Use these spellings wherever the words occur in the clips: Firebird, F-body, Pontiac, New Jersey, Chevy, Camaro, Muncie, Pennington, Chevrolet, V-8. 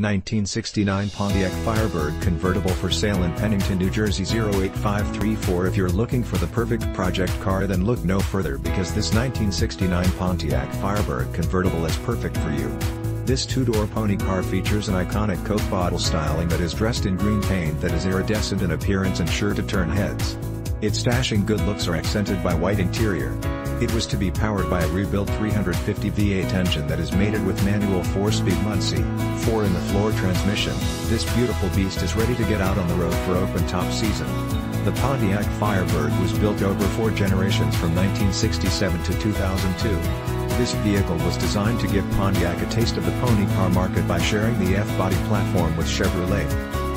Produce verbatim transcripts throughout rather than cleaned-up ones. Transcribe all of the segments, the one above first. nineteen sixty-nine Pontiac Firebird convertible for sale in Pennington, New Jersey zero eight five three four. If you're looking for the perfect project car, then look no further, because this nineteen sixty-nine Pontiac Firebird convertible is perfect for you. This two-door pony car features an iconic Coke bottle styling that is dressed in green paint that is iridescent in appearance and sure to turn heads. Its dashing good looks are accented by white interior. It was to be powered by a rebuilt three hundred fifty V eight engine that is mated with manual four-speed Muncie, four-in-the-floor transmission. This beautiful beast is ready to get out on the road for open-top season. The Pontiac Firebird was built over four generations, from nineteen sixty-seven to two thousand two. This vehicle was designed to give Pontiac a taste of the pony car market by sharing the F-body platform with Chevrolet.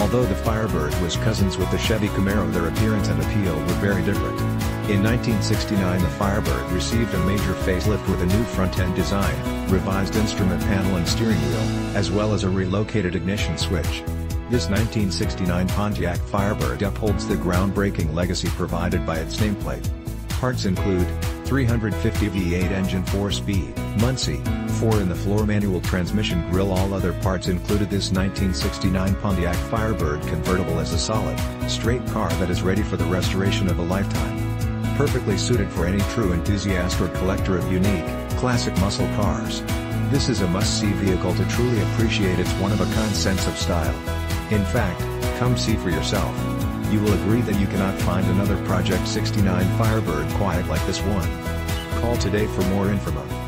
Although the Firebird was cousins with the Chevy Camaro, their appearance and appeal were very different. In nineteen sixty-nine, the Firebird received a major facelift with a new front-end design, revised instrument panel and steering wheel, as well as a relocated ignition switch. This nineteen sixty-nine Pontiac Firebird upholds the groundbreaking legacy provided by its nameplate. Parts include three hundred fifty V eight engine four-speed, Muncie, four-in-the-floor manual transmission, grille. All other parts included. This nineteen sixty-nine Pontiac Firebird convertible is a solid, straight car that is ready for the restoration of a lifetime. Perfectly suited for any true enthusiast or collector of unique, classic muscle cars. This is a must-see vehicle to truly appreciate its one-of-a-kind sense of style. In fact, come see for yourself. You will agree that you cannot find another Project sixty-nine Firebird quite like this one. Call today for more info.